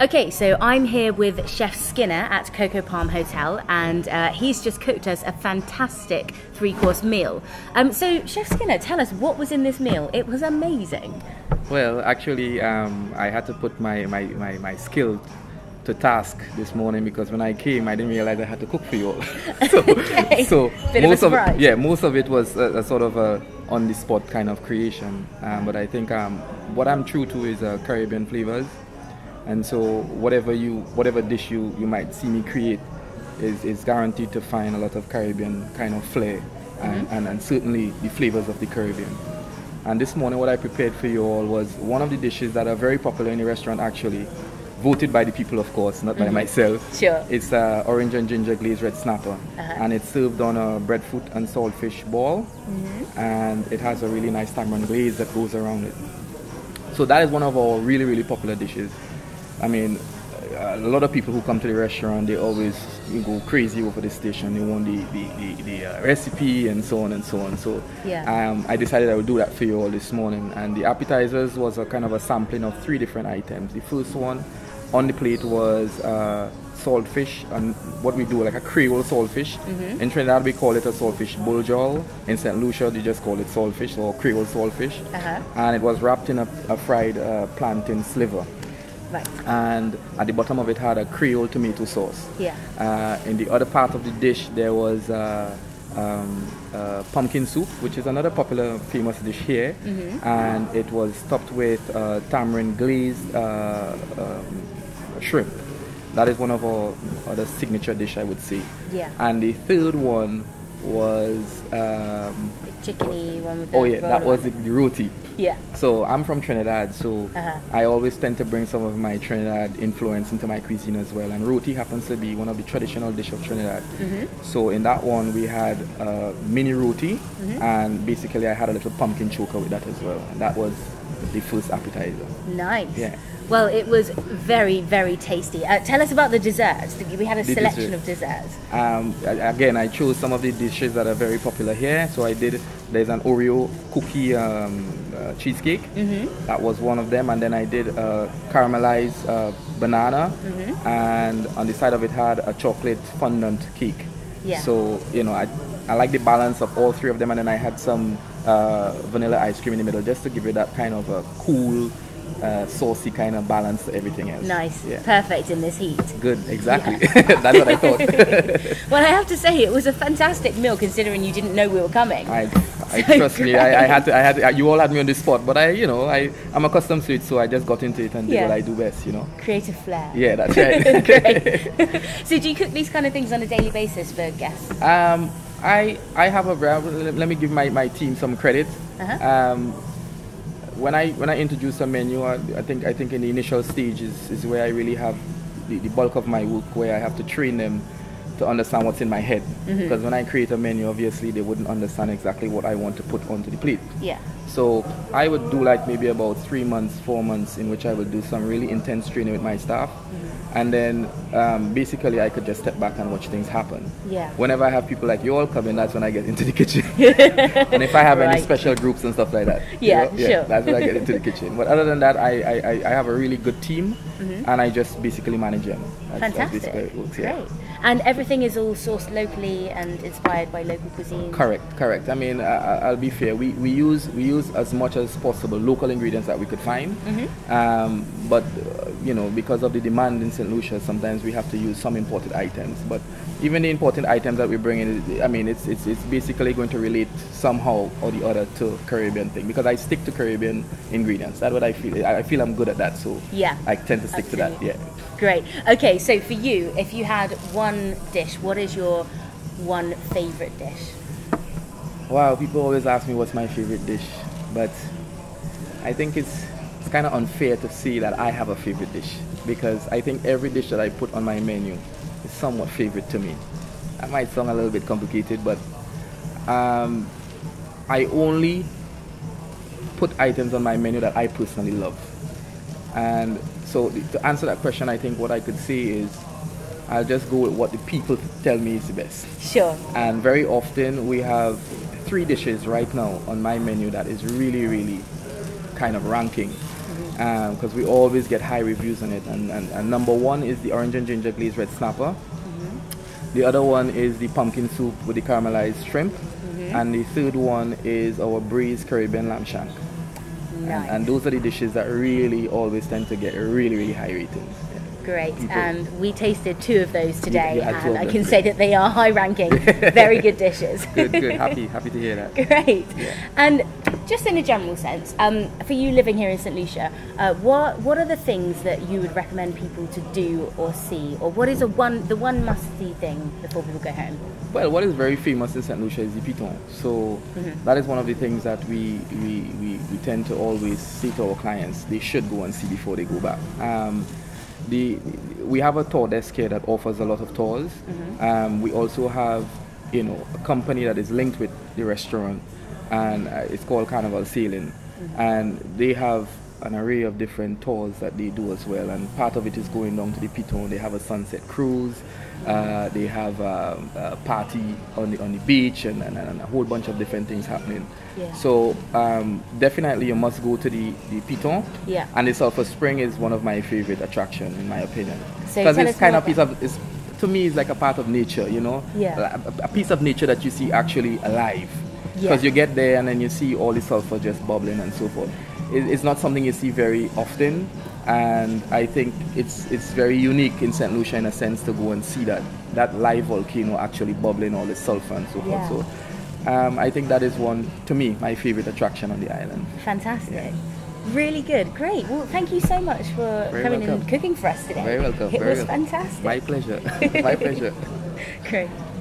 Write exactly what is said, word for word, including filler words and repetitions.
Okay, so I'm here with Chef Skinner at Coco Palm Hotel, and uh, he's just cooked us a fantastic three-course meal. Um, so, Chef Skinner, tell us, what was in this meal? It was amazing. Well, actually, um, I had to put my, my, my, my skill to task this morning, because when I came, I didn't realize I had to cook for you all. so, okay. so Bit most of, a surprise. of yeah, most of it was a, a sort of a on-the-spot kind of creation. Um, but I think um, what I'm true to is uh, Caribbean flavors. And so whatever you, whatever dish you, you might see me create is, is guaranteed to find a lot of Caribbean kind of flair and, mm-hmm. and, and certainly the flavors of the Caribbean. And this morning what I prepared for you all was one of the dishes that are very popular in the restaurant, actually, voted by the people, of course, not mm-hmm. by myself. Sure. It's uh, orange and ginger glazed red snapper, uh-huh. and it's served on a breadfruit and saltfish ball, mm-hmm. and it has a really nice tamarind glaze that goes around it. So that is one of our really, really popular dishes. I mean, a lot of people who come to the restaurant, they always go crazy over this dish, and they want the, the, the, the uh, recipe and so on and so on. So yeah. um, I decided I would do that for you all this morning. And the appetizers was a kind of a sampling of three different items. The first one on the plate was uh, saltfish, and what we do, like a Creole saltfish. Mm-hmm. In Trinidad, we call it a saltfish buljol. In Saint Lucia, they just call it saltfish or Creole saltfish. Uh-huh. And it was wrapped in a, a fried uh, plantain sliver. Right. And at the bottom of it had a Creole tomato sauce. Yeah. Uh, in the other part of the dish there was uh, um, uh, pumpkin soup, which is another popular, famous dish here. Mm-hmm. And it was topped with uh, tamarind glazed uh, um, shrimp. That is one of our other signature dish, I would say. Yeah. And the third one was um, the chickeny one with the oh yeah, roll. That was the, the roti. Yeah. So I'm from Trinidad, so uh-huh. I always tend to bring some of my Trinidad influence into my cuisine as well. And roti happens to be one of the traditional dishes of Trinidad. Mm-hmm. So in that one we had uh, mini roti, mm-hmm. and basically I had a little pumpkin choker with that as well. And that was the first appetizer. Nice. Yeah. Well, it was very, very tasty. Uh, tell us about the desserts. We had a the selection dessert. of desserts. Um, again, I chose some of the dishes that are very popular here. So I did, there's an Oreo cookie um, uh, cheesecake. Mm-hmm. That was one of them. And then I did uh, caramelized uh, banana. Mm-hmm. And on the side of it had a chocolate fondant cake. Yeah. So, you know, I, I like the balance of all three of them. And then I had some uh, vanilla ice cream in the middle, just to give it that kind of a cool, Uh, saucy kind of balance to everything else. Nice, yeah. Perfect in this heat. Good, exactly. Yeah. That's what I thought. Well, I have to say it was a fantastic meal, considering you didn't know we were coming. I, I so trust great. me. I, I had to. I had. To, you all had me on the spot, but I, you know, I, I'm accustomed to it, so I just got into it and yeah. did what I do best, you know. Creative flair. Yeah, that's right. Great. So, do you cook these kind of things on a daily basis for guests? Um, I, I have a. Let me give my my team some credit. Uh-huh. Um. When I when I introduce a menu, I, I think I think in the initial stage is, is where I really have the, the bulk of my work, where I have to train them to understand what's in my head. Mm-hmm. Because when I create a menu, obviously they wouldn't understand exactly what I want to put onto the plate. Yeah. So I would do like maybe about three months, four months, in which I would do some really intense training with my staff, mm-hmm. and then um, basically I could just step back and watch things happen. Yeah. Whenever I have people like you all coming, that's when I get into the kitchen. And if I have right. any special groups and stuff like that, yeah, you know? yeah, sure. That's when I get into the kitchen. But other than that, I I, I have a really good team, mm-hmm. and I just basically manage them. That's, Fantastic. That's basically works, yeah. Great. And everything is all sourced locally and inspired by local cuisine. Correct, correct. I mean, uh, I'll be fair. We we use we. Use as much as possible local ingredients that we could find, mm-hmm. um, but uh, you know, because of the demand in Saint Lucia, sometimes we have to use some imported items. But even the imported items that we bring in, I mean, it's it's, it's basically going to relate somehow or the other to Caribbean thing, because I stick to Caribbean ingredients. That's what I feel. I feel I'm good at that, so yeah, I tend to stick absolutely. to that. Yeah. Great. Okay, so for you, if you had one dish, what is your one favorite dish? Wow, people always ask me what's my favorite dish, but I think it's, it's kind of unfair to say that I have a favorite dish, because I think every dish that I put on my menu is somewhat favorite to me. That might sound a little bit complicated, but um, I only put items on my menu that I personally love. And so to answer that question, I think what I could say is I'll just go with what the people tell me is the best. Sure. And very often we have three dishes right now on my menu that is really, really kind of ranking. because um, we always get high reviews on it. And, and, and number one is the orange and ginger glazed red snapper. Mm-hmm. The other one is the pumpkin soup with the caramelized shrimp. Mm-hmm. And the third one is our braised Caribbean lamb shank. Nice. And, and those are the dishes that really always tend to get really, really high ratings. Great. And um, we tasted two of those today, yeah, yeah, and I can great. say that they are high-ranking, very good dishes. Good, good. Happy, happy to hear that. Great. Yeah. And just in a general sense, um, for you living here in Saint Lucia, uh, what what are the things that you would recommend people to do or see, or what is a one the one must-see thing before people go home? Well, what is very famous in Saint Lucia is the Pitons. So mm-hmm. that is one of the things that we we, we we tend to always say to our clients: they should go and see before they go back. Um, The, we have a tour desk here that offers a lot of tours. Mm-hmm. um, we also have, you know, a company that is linked with the restaurant, and uh, it's called Carnival Ceiling. Mm-hmm. And they have an array of different tours that they do as well, and part of it is going down to the Piton. They have a sunset cruise, uh, they have um, a party on the, on the beach, and, and, and a whole bunch of different things happening. Yeah. So um, definitely you must go to the, the Piton. Yeah. And the Sulphur Spring is one of my favorite attractions, in my opinion. Because so it's kind of piece of, it's, to me it's like a part of nature, you know? Yeah. A, a piece of nature that you see actually alive. Because yeah. you get there and then you see all the sulphur just bubbling and so forth. It's not something you see very often, and I think it's it's very unique in Saint Lucia in a sense to go and see that that live volcano actually bubbling all the sulfur and so forth. Yeah. So um, I think that is one, to me, my favorite attraction on the island. Fantastic. Yeah. Really good. Great. Well, thank you so much for very coming welcome. and cooking for us today. Very welcome. It very was welcome. fantastic. My pleasure. My pleasure. Great.